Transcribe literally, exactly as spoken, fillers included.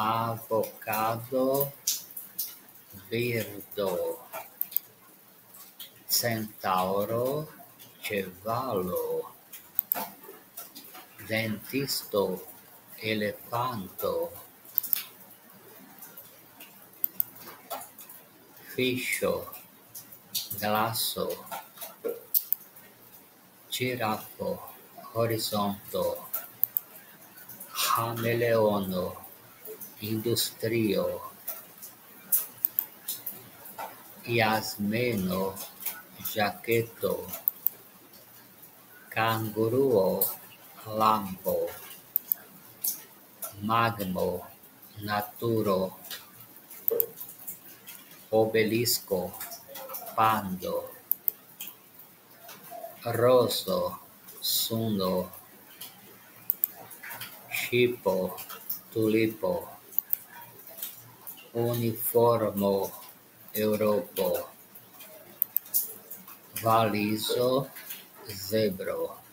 avocado, birdo, centauro, cavallo, dentisto, elefanto, fiscio, glasso, giraffo, orizzonte, camaleono, industrio, Yasmeno, giacchetto, canguro, lampo, magmo, naturo, obelisco, pando, rosso, suno, scipo, tulipo, uniformo, Europa, valiso, zebro.